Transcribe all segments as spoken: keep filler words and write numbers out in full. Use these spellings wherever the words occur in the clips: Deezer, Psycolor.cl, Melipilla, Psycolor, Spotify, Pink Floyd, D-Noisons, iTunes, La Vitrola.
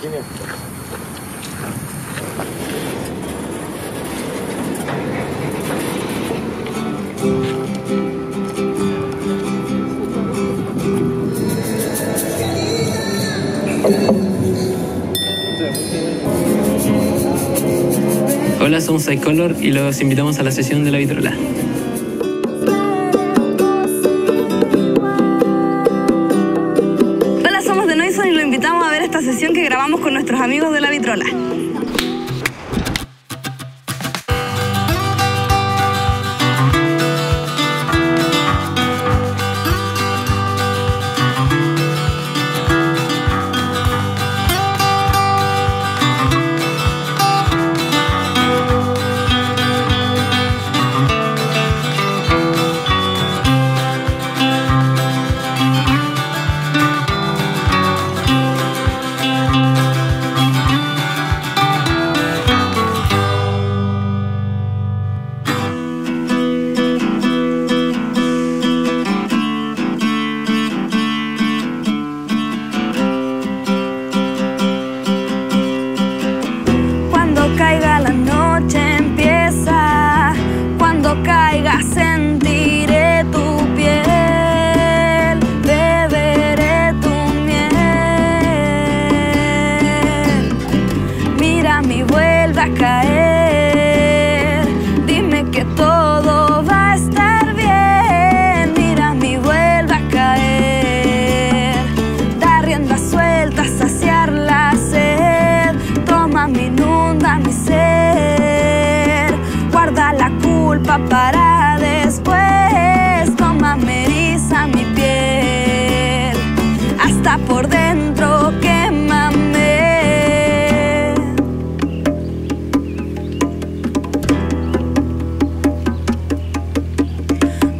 quinientos. Hola, somos Psycolor y los invitamos a la sesión de la vitrola. Hola, somos D-Noisons y los invitamos a ver esta sesión que grabamos con nuestros amigos de la vitrola. Para después, toma, me eriza mi piel, hasta por dentro quémame.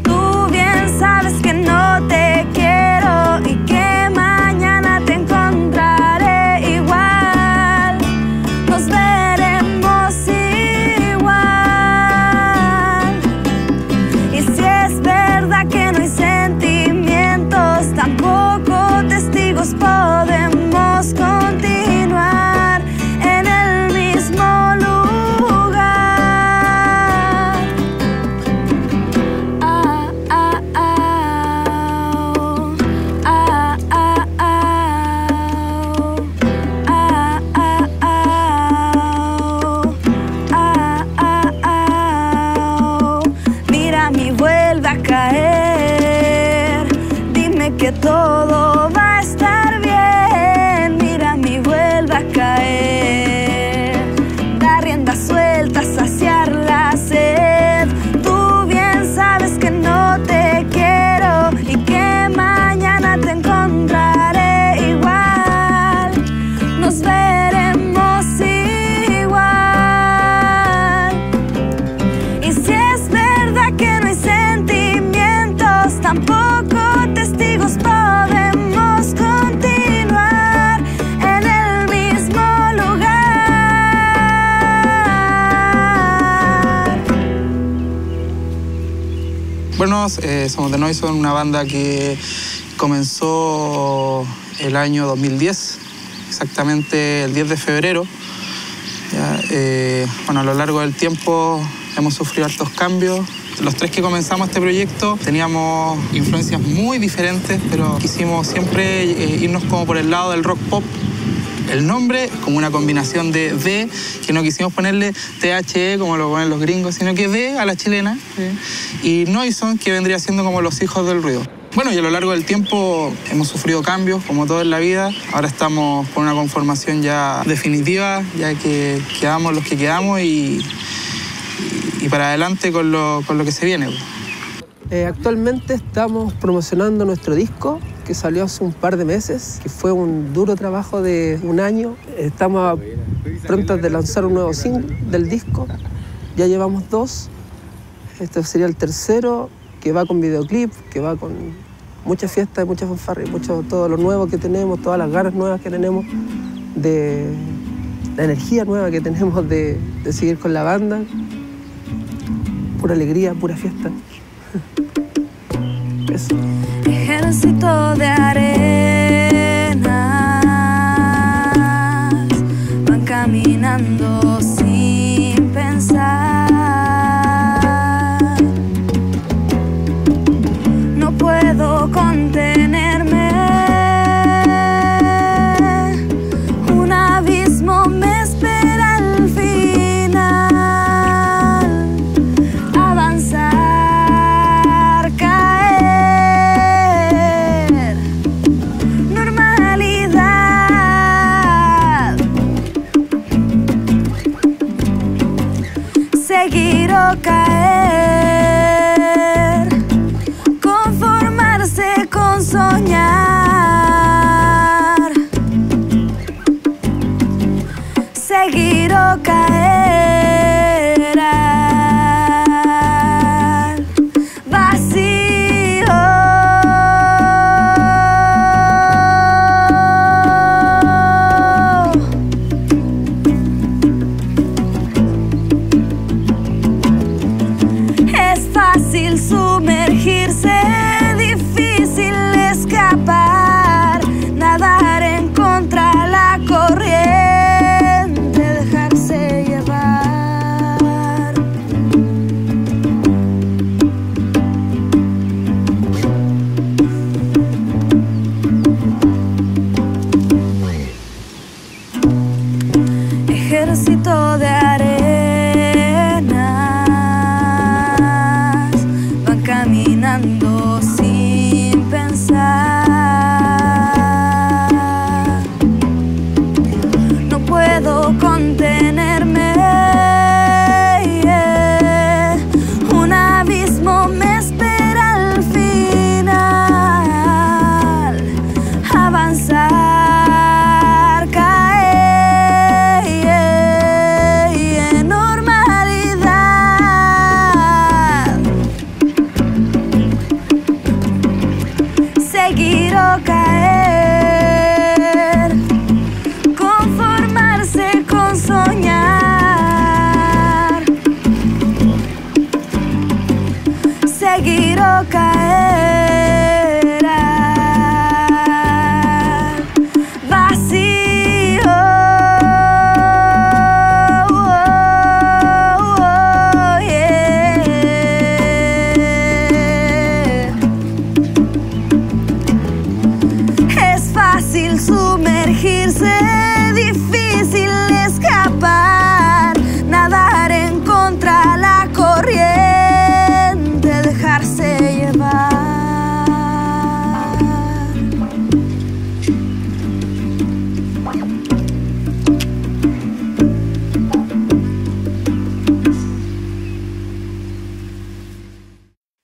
Tú bien sabes que no te quiero y que mañana te encontraré igual. Nos veremos igual. Tampoco testigos podemos continuar en el mismo lugar. Ah, ah, ah, oh. Ah, ah, ah, oh. Ah, ah, ah, oh. Ah, ah, ah, oh. Mira, mi vuelve a caer. Que todo va a estar bien, mira mi vuelve a caer, da rienda suelta, saciar la sed, tú bien sabes que no te quiero y que mañana te encontraré igual, nos veremos igual, y si es verdad que no hay sentimientos tampoco podemos continuar en el mismo lugar. Bueno, eh, somos D-Noisons, una banda que comenzó el año dos mil diez, exactamente el diez de febrero. Ya, eh, bueno, a lo largo del tiempo hemos sufrido hartos cambios. Los tres que comenzamos este proyecto teníamos influencias muy diferentes, pero quisimos siempre irnos como por el lado del rock pop. El nombre, como una combinación de D, que no quisimos ponerle T H E, como lo ponen los gringos, sino que D a la chilena, sí. Y Noison, que vendría siendo como los hijos del ruido. Bueno, y a lo largo del tiempo hemos sufrido cambios, como todo en la vida. Ahora estamos con una conformación ya definitiva, ya que quedamos los que quedamos y... y para adelante con lo, con lo que se viene. Eh, actualmente estamos promocionando nuestro disco, que salió hace un par de meses, que fue un duro trabajo de un año. Estamos prontos de lanzar un nuevo single del disco. Ya llevamos dos. Este sería el tercero, que va con videoclip, que va con muchas fiestas, muchas fanfarrias, mucho, todo lo nuevo que tenemos, todas las ganas nuevas que tenemos de... la energía nueva que tenemos de, de seguir con la banda. Pura alegría, pura fiesta. Eso. Ejército de arena. caminando sin pensar. No puedo contenerme, un abismo me espera al final. Avanzar, caer, normalidad. Seguir o caer, conformarse con soñar. Seguir o caer al vacío. Es fácil sumergirse, difícil escapar, nadar en contra la corriente, dejarse llevar. Ejército de arenas van caminando sin pensar. No puedo contenerme, yeah. Un abismo me espera al final. Avanzar, caer, normalidad. Seguir o caer, conformarse con soñar. Seguir o caer al vacío. Yeah. Es fácil sumergirse, difícil escapar, nadar en contra la corriente, dejarse llevar.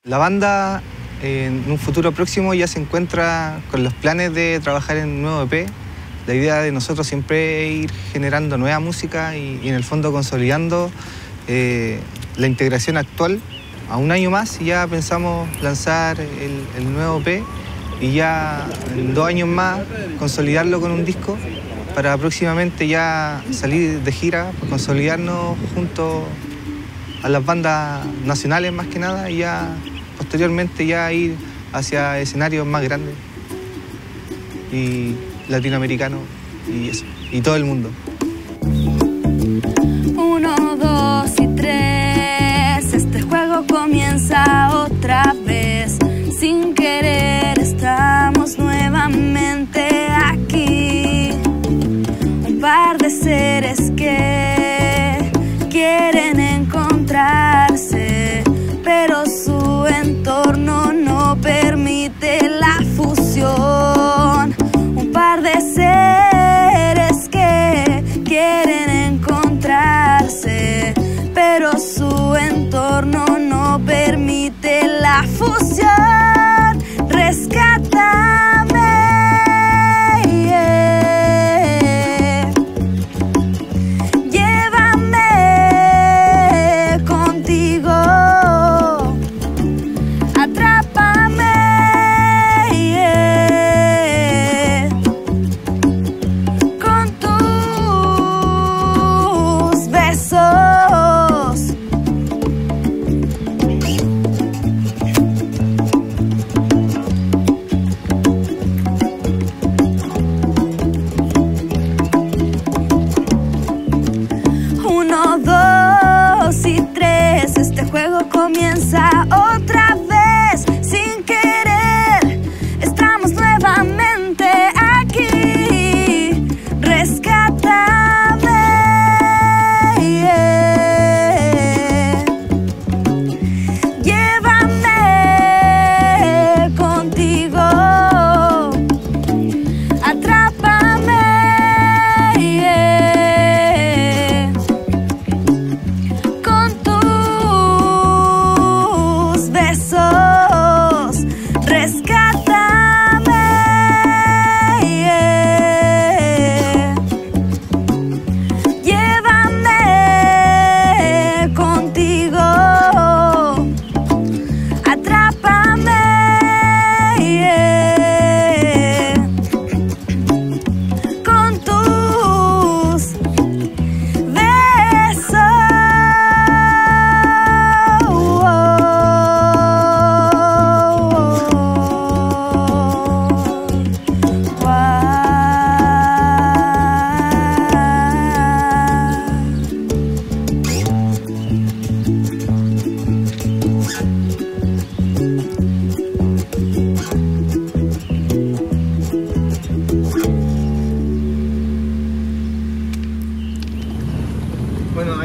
La banda eh, en un futuro próximo ya se encuentra con los planes de trabajar en un nuevo E P. La idea de nosotros siempre es ir generando nueva música y, y en el fondo consolidando eh, la integración actual. A un año más y ya pensamos lanzar el, el nuevo E P y ya en dos años más consolidarlo con un disco para próximamente ya salir de gira, consolidarnos junto a las bandas nacionales más que nada y ya posteriormente ya ir hacia escenarios más grandes y latinoamericanos y eso, y todo el mundo. Uno, dos y tres, este juego comienza otra vez. Sin querer estamos nuevamente aquí. Un par de seres que quieren encontrarse, pero su entorno no permite la fusión. Un par de seres que quieren encontrarse, pero su entorno no permite la fusión. Rescátame, yeah.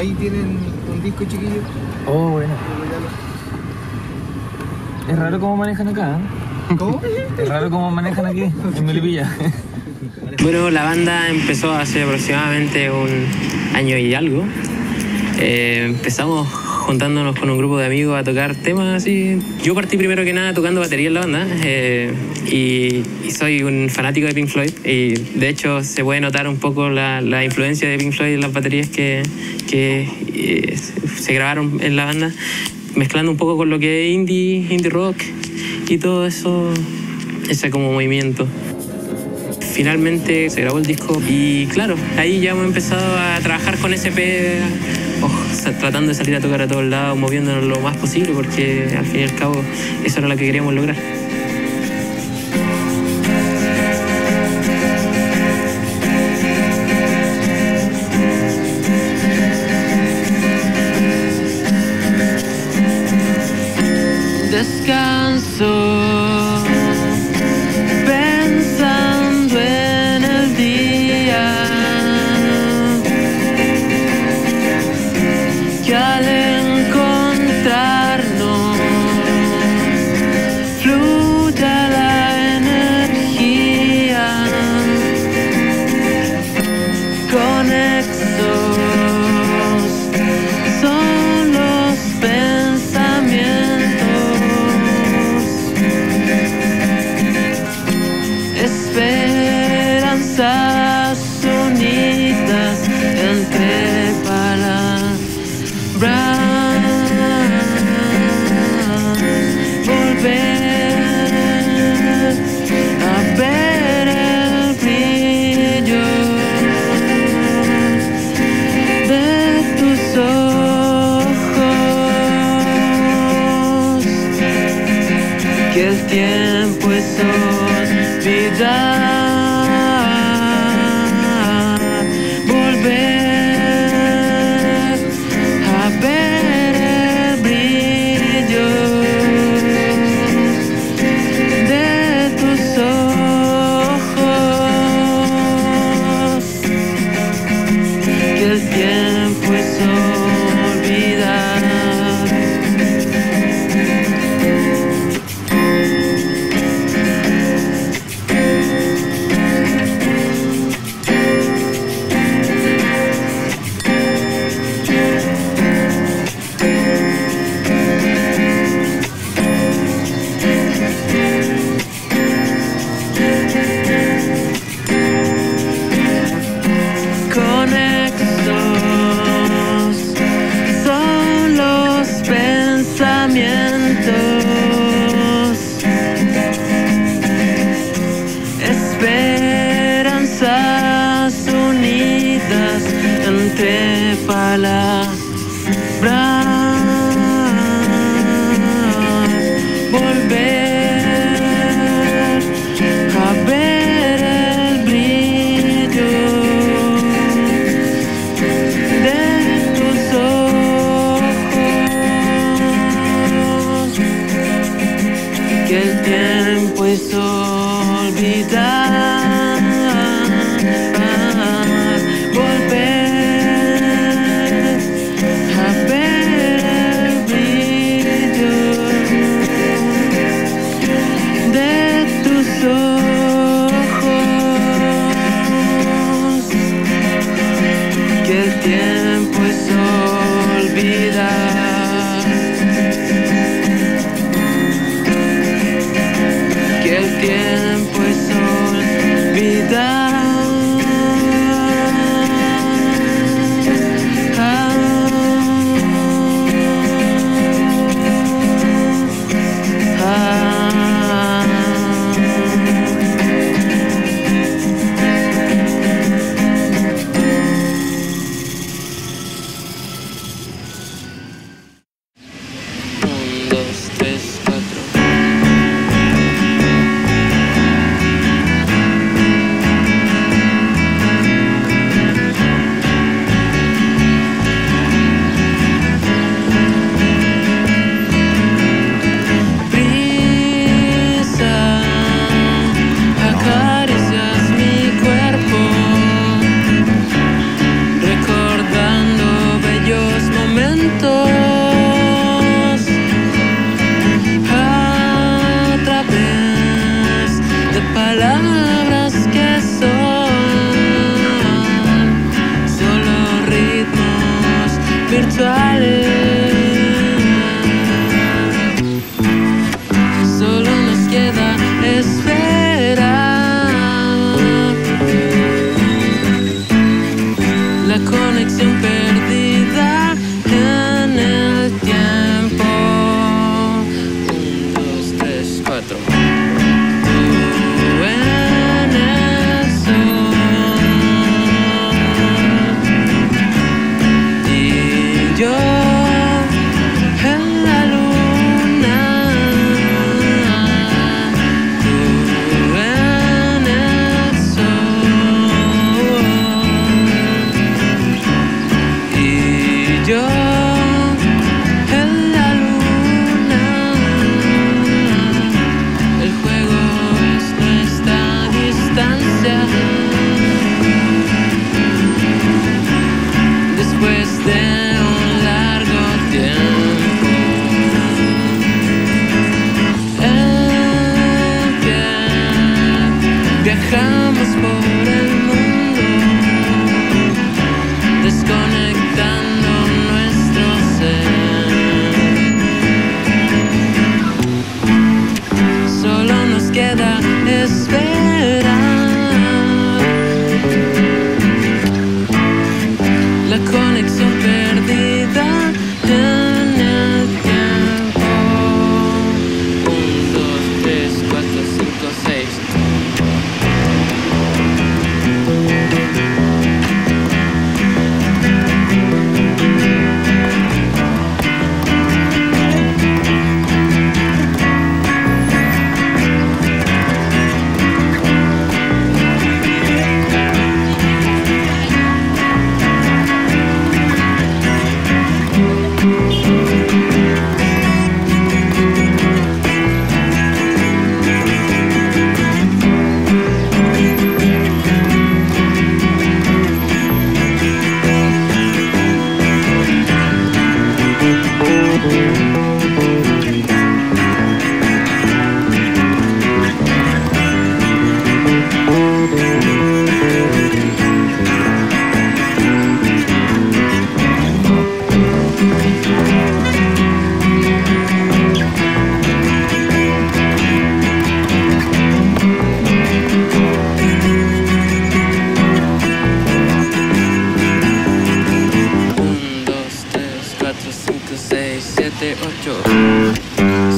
ahí tienen un disco chiquillo. Oh, bueno. Es raro cómo manejan acá, ¿eh? ¿Cómo? Es raro cómo manejan aquí, en Melipilla. Bueno, la banda empezó hace aproximadamente un año y algo. Eh, empezamos juntándonos con un grupo de amigos a tocar temas y yo partí primero que nada tocando batería en la banda eh, y, y soy un fanático de Pink Floyd y de hecho se puede notar un poco la, la influencia de Pink Floyd en las baterías que, que eh, se grabaron en la banda, mezclando un poco con lo que es indie, indie rock y todo eso, ese como movimiento. Finalmente se grabó el disco y claro, ahí ya hemos empezado a trabajar con ese pe, oh, tratando de salir a tocar a todos lados, moviéndonos lo más posible porque al fin y al cabo eso era lo que queríamos lograr. Descanso pensando en el día que al encontrarnos fluya la energía, conexos son los pensamientos, esperanzas unidas entre palabras. Volver a ver el brillo de tus ojos, que el tiempo es olvidar. la conexión perdida en el tiempo. Un, dos, tres, cuatro. Tú en el sol y yo en la luna. Tú en el sol y yo. Viajamos por el mundo, desconectando nuestro ser. Solo nos queda esperar la conexión perdida en el tiempo. Un, dos, tres, cuatro, cinco, seis.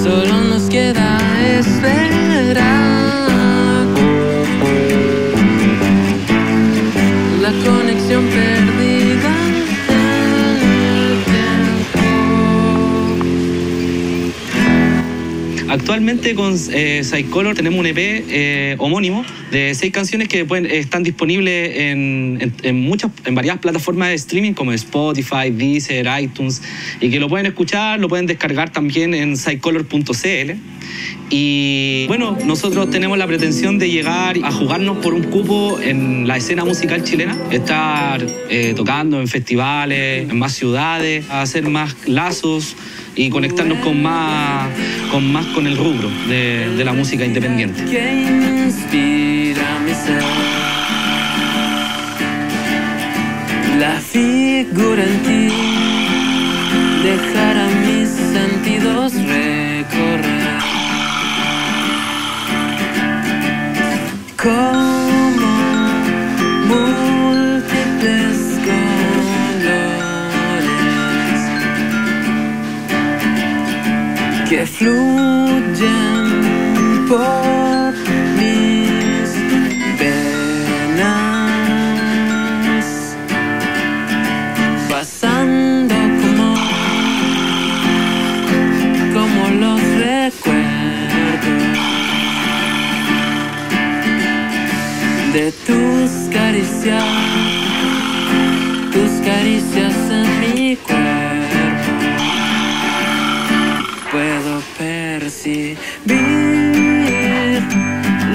Solo nos queda esperar la conexión perdida en el tiempo. Actualmente con eh, Psycolor tenemos un E P eh, homónimo de seis canciones que pueden, están disponibles en, en, en muchas, en varias plataformas de streaming como Spotify, Deezer, iTunes, y que lo pueden escuchar, lo pueden descargar también en Psycolor punto c l. Y bueno, nosotros tenemos la pretensión de llegar a jugarnos por un cupo en la escena musical chilena, estar eh, tocando en festivales, en más ciudades, hacer más lazos y conectarnos con más, con más con el rubro de, de la música independiente. La figura en ti, dejar a mis sentidos recorrer, como múltiples colores que fluyen por mis venas, pasando como, como los recuerdos de tus caricias, tus caricias en mi cuerpo. Puedo percibir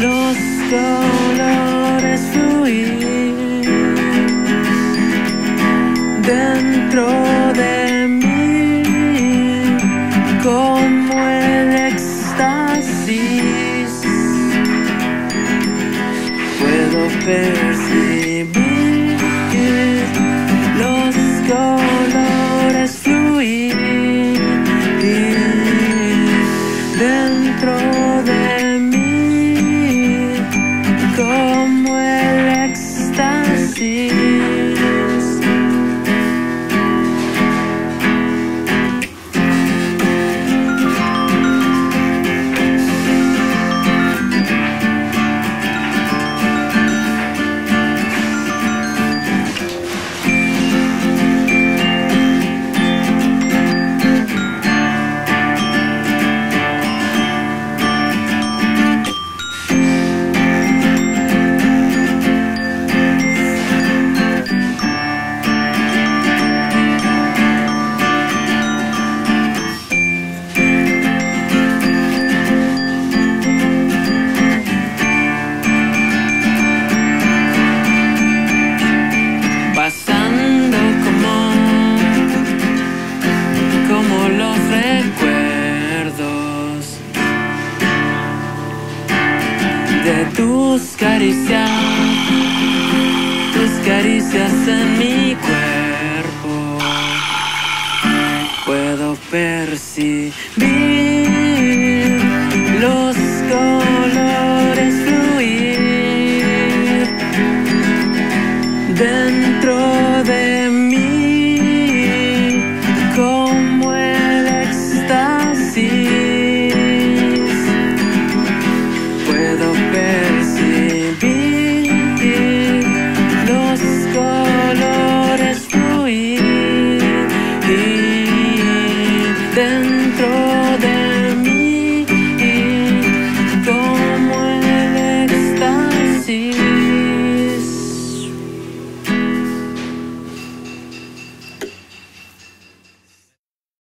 los colores fluir dentro de mí como el éxtasis. Puedo percibir los colores fluir dentro de mí como el éxtasis. caricias, tus caricias en